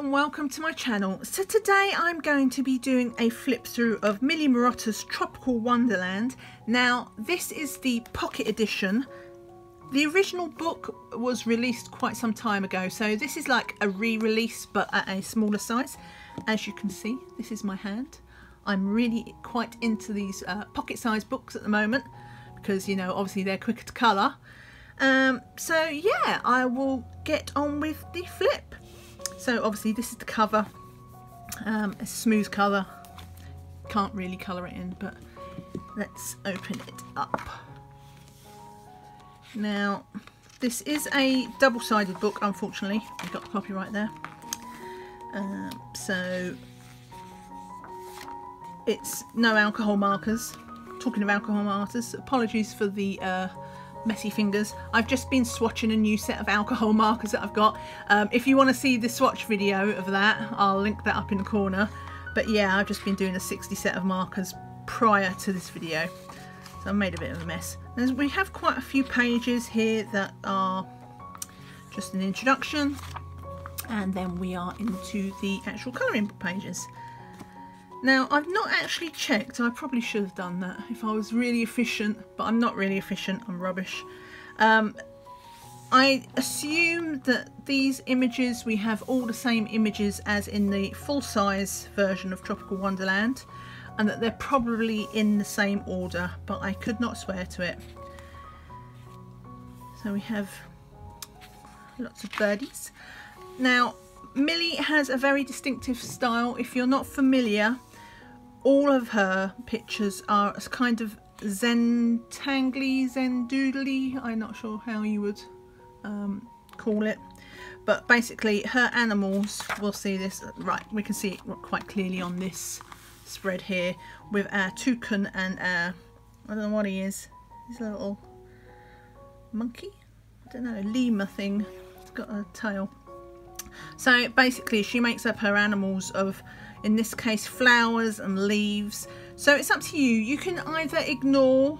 and welcome to my channel. So today I'm going to be doing a flip through of Millie Marotta's Tropical Wonderland. Now this is the pocket edition. The original book was released quite some time ago, so this is like a re-release but at a smaller size. As you can see, this is my hand. I'm really quite into these pocket-sized books at the moment because, you know, obviously they're quicker to colour. So yeah, I will get on with the flip. So obviously this is the cover, a smooth colour, can't really colour it in, but let's open it up. Now this is a double-sided book, unfortunately, we've got the copyright there. So it's no alcohol markers. Talking of alcohol markers, apologies for the messy fingers. I've just been swatching a new set of alcohol markers that I've got. If you want to see the swatch video of that, I'll link that up in the corner. But yeah, I've just been doing a 60 set of markers prior to this video, so I made a bit of a mess. And we have quite a few pages here that are just an introduction, and then we are into the actual colouring book pages. Now I've not actually checked, I probably should have done that if I was really efficient, but I'm not really efficient, I'm rubbish. I assume that these images, we have all the same images as in the full-size version of Tropical Wonderland, and that they're probably in the same order, but I could not swear to it. So we have lots of birdies. Now Millie has a very distinctive style. If you're not familiar, all of her pictures are kind of zen-tangly, zen-doodly, I'm not sure how you would call it, but basically her animals, we'll see this, right, we can see it quite clearly on this spread here with our toucan and our, I don't know what he is, he's a little monkey, I don't know, lemur thing, it's got a tail. So basically she makes up her animals of, in this case, flowers and leaves. So it's up to you, you can either ignore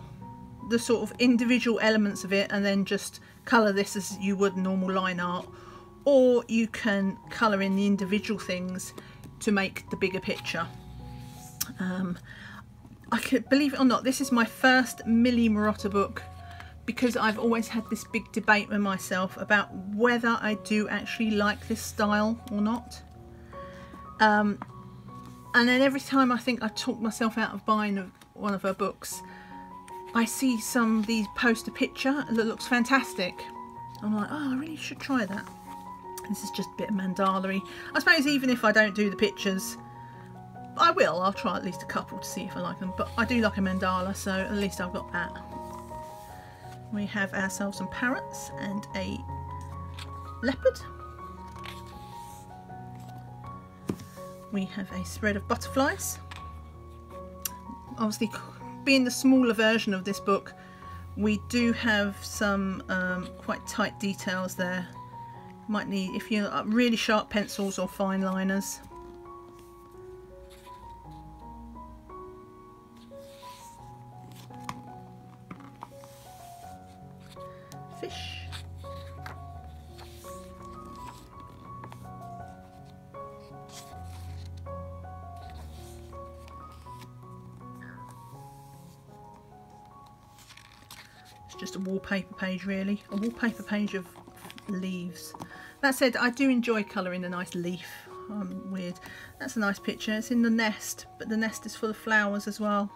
the sort of individual elements of it and then just colour this as you would normal line art, or you can colour in the individual things to make the bigger picture. I could, believe it or not, this is my first Millie Marotta book, because I've always had this big debate with myself about whether I do actually like this style or not. And then every time I think I talk myself out of buying one of her books, I see somebody post a picture that looks fantastic. I'm like, oh, I really should try that. This is just a bit of mandalery. I suppose even if I don't do the pictures, I will. I'll try at least a couple to see if I like them. But I do like a mandala, so at least I've got that. We have ourselves some parrots and a leopard. We have a spread of butterflies. Obviously, being the smaller version of this book, we do have some quite tight details there. Might need, if you're really sharp pencils or fine liners. Just a wallpaper page, really, a wallpaper page of leaves. That said, I do enjoy colouring a nice leaf. I'm weird. That's a nice picture. It's in the nest, but the nest is full of flowers as well.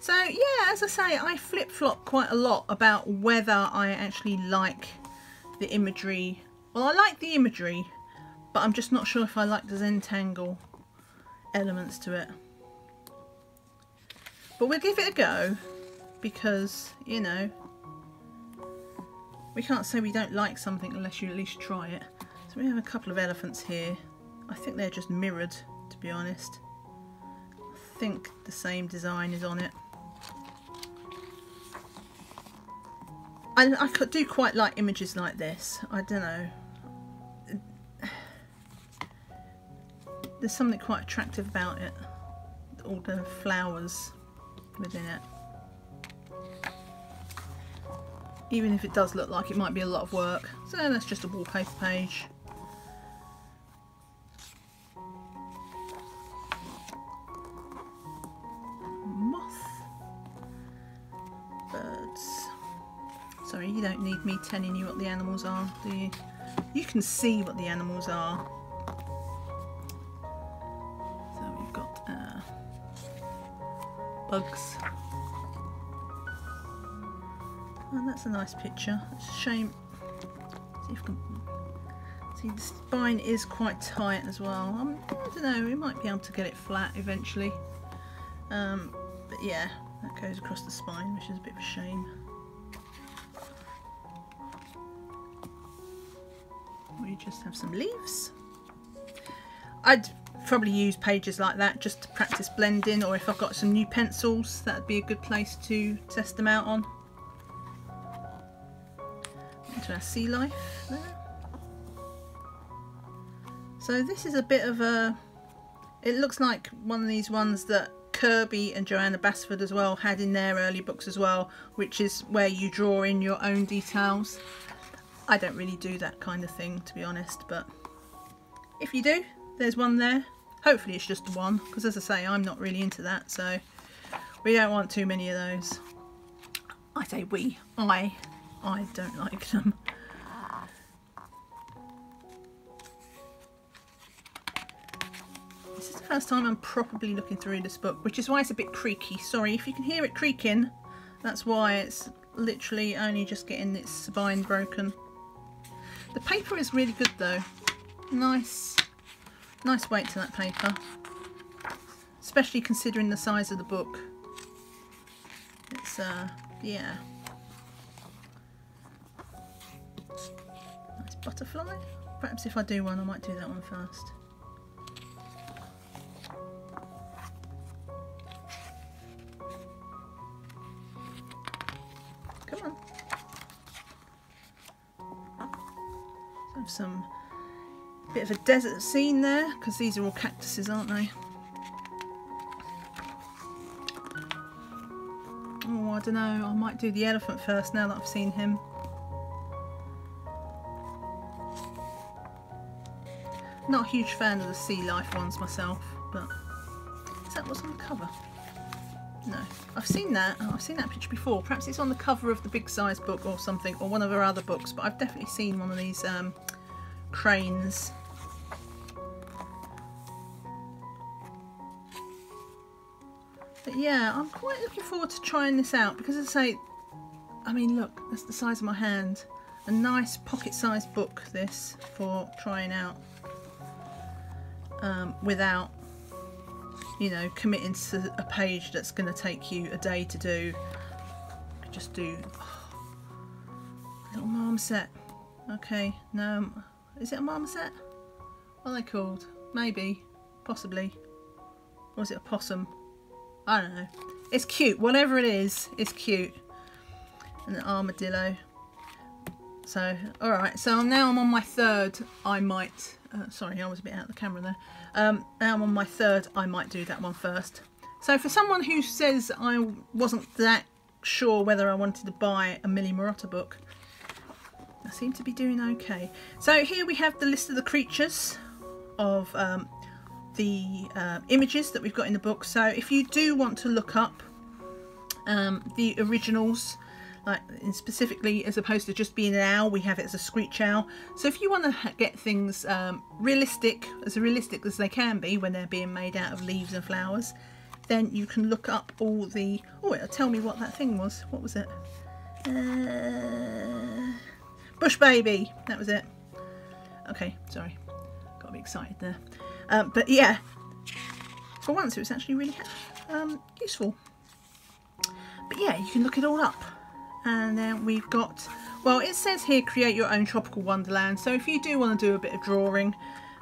So yeah, as I say, I flip-flop quite a lot about whether I actually like the imagery. Well, I like the imagery, but I'm just not sure if I like the Zentangle elements to it. But we'll give it a go, because, you know, we can't say we don't like something unless you at least try it. So we have a couple of elephants here. I think they're just mirrored, to be honest. I think the same design is on it. I do quite like images like this. I don't know. There's something quite attractive about it. All the flowers within it. Even if it does look like it might be a lot of work. So that's just a wallpaper page. You don't need me telling you what the animals are, do you? You can see what the animals are. So we've got bugs. And that's a nice picture. It's a shame. See if we can... See, the spine is quite tight as well. I don't know, we might be able to get it flat eventually. But yeah, that goes across the spine, which is a bit of a shame. We just have some leaves. I'd probably use pages like that just to practice blending, or if I've got some new pencils, that'd be a good place to test them out on. Into our sea life there. So this is a bit of a, it looks like one of these ones that Kirby and Joanna Bassford as well had in their early books as well, which is where you draw in your own details. I don't really do that kind of thing, to be honest, but if you do, there's one there. Hopefully it's just one, because as I say, I'm not really into that, so we don't want too many of those. I say we, I don't like them. This is the first time I'm properly looking through this book, which is why it's a bit creaky. Sorry, if you can hear it creaking, that's why. It's literally only just getting its spine broken. The paper is really good though. Nice weight to that paper, especially considering the size of the book. It's yeah, nice butterfly. Perhaps if I do one, I might do that one first. Come on. So some bit of a desert scene there, because these are all cactuses, aren't they? Oh, I don't know, I might do the elephant first now that I've seen him. Not a huge fan of the sea life ones myself, but is that what's on the cover? No, I've seen that. Oh, I've seen that picture before. Perhaps it's on the cover of the big size book or something, or one of her other books, but I've definitely seen one of these cranes. But yeah, I'm quite looking forward to trying this out, because as I say, I mean, look, that's the size of my hand. A nice pocket-sized book, this, for trying out without, you know, committing to a page that's going to take you a day to do. Just do little marmoset. Okay, no, is it a marmoset? What are they called? Maybe, possibly, or is it a possum? I don't know. It's cute. Whatever it is, it's cute. And an armadillo. So, all right. So now I'm on my third. I might. Sorry, I was a bit out of the camera there. Now I'm on my third, I might do that one first. So for someone who says I wasn't that sure whether I wanted to buy a Millie Marotta book, I seem to be doing okay. So here we have the list of the creatures of the images that we've got in the book. So if you do want to look up the originals, like specifically, as opposed to just being an owl, we have it as a screech owl. So if you want to get things realistic as they can be when they're being made out of leaves and flowers, then you can look up all the... Oh, it'll tell me what that thing was. What was it? Bush baby. That was it. Okay, sorry. Got a bit excited there. But yeah, for once it was actually really useful. But yeah, you can look it all up. And then we've got, well, it says here, create your own tropical wonderland. So if you do want to do a bit of drawing,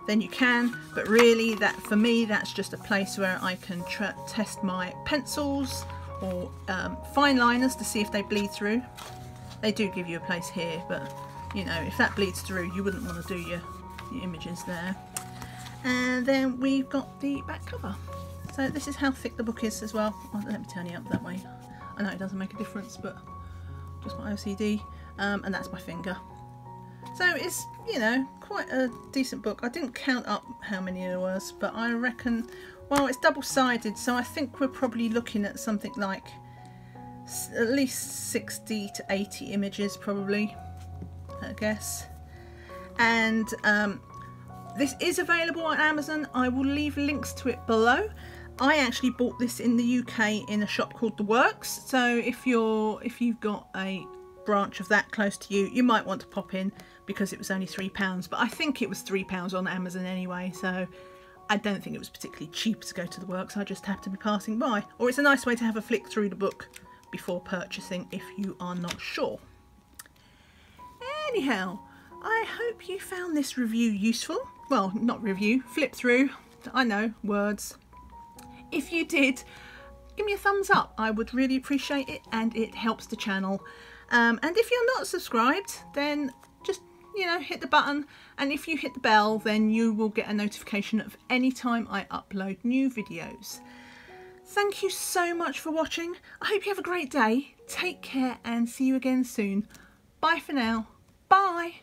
then you can. But really, that for me, that's just a place where I can test my pencils or fine liners to see if they bleed through. They do give you a place here, but you know, if that bleeds through, you wouldn't want to do your images there. And then we've got the back cover. So this is how thick the book is as well. Oh, let me turn it up that way. I know it doesn't make a difference, but just my OCD, and that's my finger. So it's, you know, quite a decent book. I didn't count up how many there was, but I reckon, well, it's double-sided, so I think we're probably looking at something like at least 60 to 80 images probably, I guess. And this is available on Amazon. I will leave links to it below. I actually bought this in the UK in a shop called The Works, so if you've got a branch of that close to you, you might want to pop in, because it was only £3, but I think it was £3 on Amazon anyway, so I don't think it was particularly cheap to go to The Works. I just happened to be passing by. Or it's a nice way to have a flick through the book before purchasing if you are not sure. Anyhow, I hope you found this review useful. Well, not review, flip through, I know, words. If you did, give me a thumbs up. I would really appreciate it, and it helps the channel. And if you're not subscribed, then just, you know, hit the button, and if you hit the bell, then you will get a notification of any time I upload new videos. Thank you so much for watching. I hope you have a great day. Take care and see you again soon. Bye for now. Bye.